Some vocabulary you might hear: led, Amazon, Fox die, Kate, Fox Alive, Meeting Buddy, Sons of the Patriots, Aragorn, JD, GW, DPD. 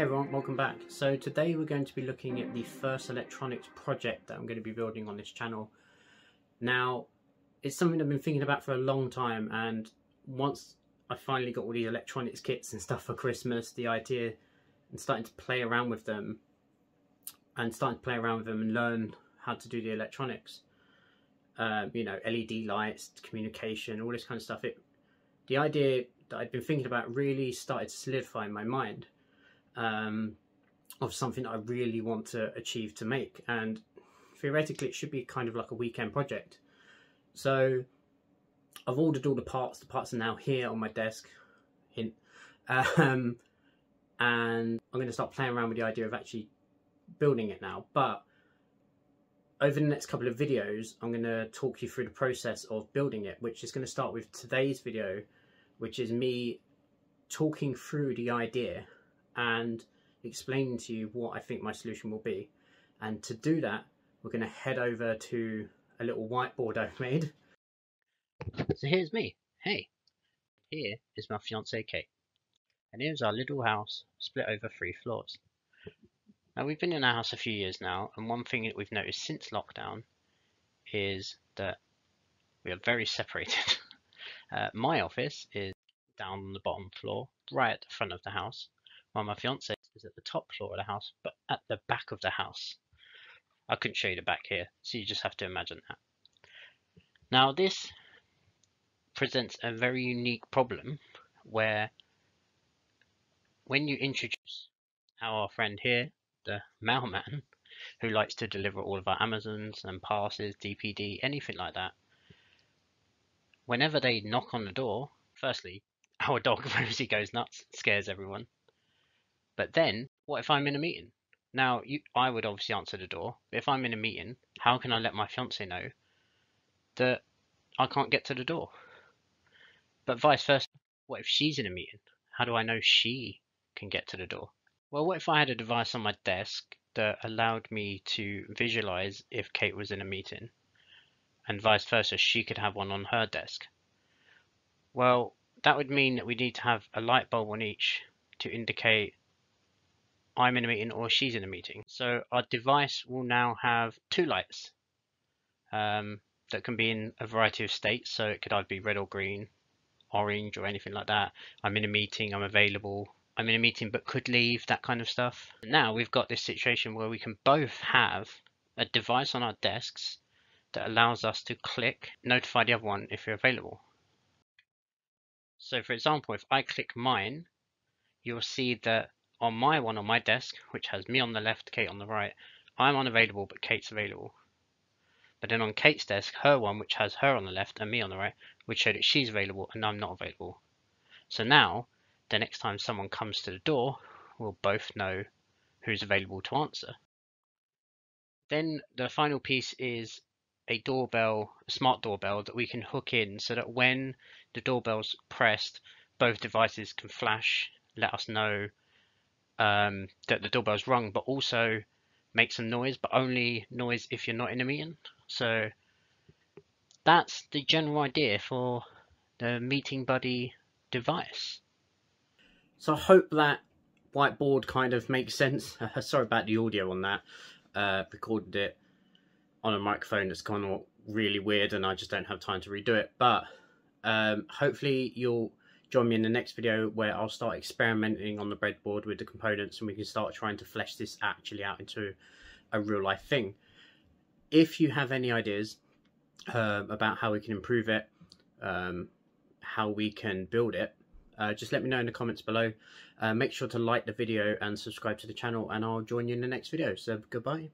Hey everyone, welcome back. So today we're going to be looking at the first electronics project that I'm going to be building on this channel. Now, it's something I've been thinking about for a long time, and once I finally got all these electronics kits and stuff for Christmas, the idea and starting to play around with them and learn how to do the electronics, you know, LED lights, communication, all this kind of stuff, the idea that I'd been thinking about really started to solidify in my mind. Of something that I really want to achieve to make, and theoretically it should be kind of like a weekend project. So I've ordered all the parts. The parts are now here on my desk, hint, and I'm going to start playing around with the idea of actually building it now. But over the next couple of videos I'm going to talk you through the process of building it, which is going to start with today's video, which is me talking through the idea and explaining to you what I think my solution will be. And to do that, we're going to head over to a little whiteboard I've made. So here's me. Hey, here is my fiancée Kate, and here's our little house split over 3 floors. Now, we've been in our house a few years now, and one thing that we've noticed since lockdown is that we are very separated. My office is down on the bottom floor, right at the front of the house, while my fiancée is at the top floor of the house, but at the back of the house. I couldn't show you the back here, so you just have to imagine that. Now, this presents a very unique problem where, when you introduce our friend here, the mailman, who likes to deliver all of our Amazons and parcels, DPD, anything like that, whenever they knock on the door, firstly, our dog Rosie goes nuts, scares everyone. But then, what if I'm in a meeting? Now, I would obviously answer the door, but if I'm in a meeting, how can I let my fiancé know that I can't get to the door? But vice versa, what if she's in a meeting? How do I know she can get to the door? Well, what if I had a device on my desk that allowed me to visualize if Kate was in a meeting, and vice versa, she could have one on her desk? Well, that would mean that we need to have a light bulb on each to indicate I'm in a meeting or she's in a meeting. So our device will now have 2 lights that can be in a variety of states. So it could either be red or green, orange or anything like that. I'm in a meeting, I'm available. I'm in a meeting but could leave, that kind of stuff. Now we've got this situation where we can both have a device on our desks that allows us to click, notify the other one if you're available. So for example, if I click mine, you'll see that on my one on my desk, which has me on the left, Kate on the right, I'm unavailable but Kate's available. But then on Kate's desk, her one, which has her on the left and me on the right, would show that she's available and I'm not available. So now, the next time someone comes to the door, we'll both know who's available to answer. Then the final piece is a doorbell, a smart doorbell that we can hook in so that when the doorbell's pressed, both devices can flash, let us know that the doorbell's rung, but also make some noise, but only noise if you're not in a meeting. So that's the general idea for the Meeting Buddy device. So I hope that whiteboard kind of makes sense. Sorry about the audio on that. Recorded it on a microphone that's gone really weird and I just don't have time to redo it. But hopefully you'll join me in the next video where I'll start experimenting on the breadboard with the components and we can start trying to flesh this actually out into a real life thing. If you have any ideas about how we can improve it, how we can build it, just let me know in the comments below. Make sure to like the video and subscribe to the channel, and I'll join you in the next video. So goodbye.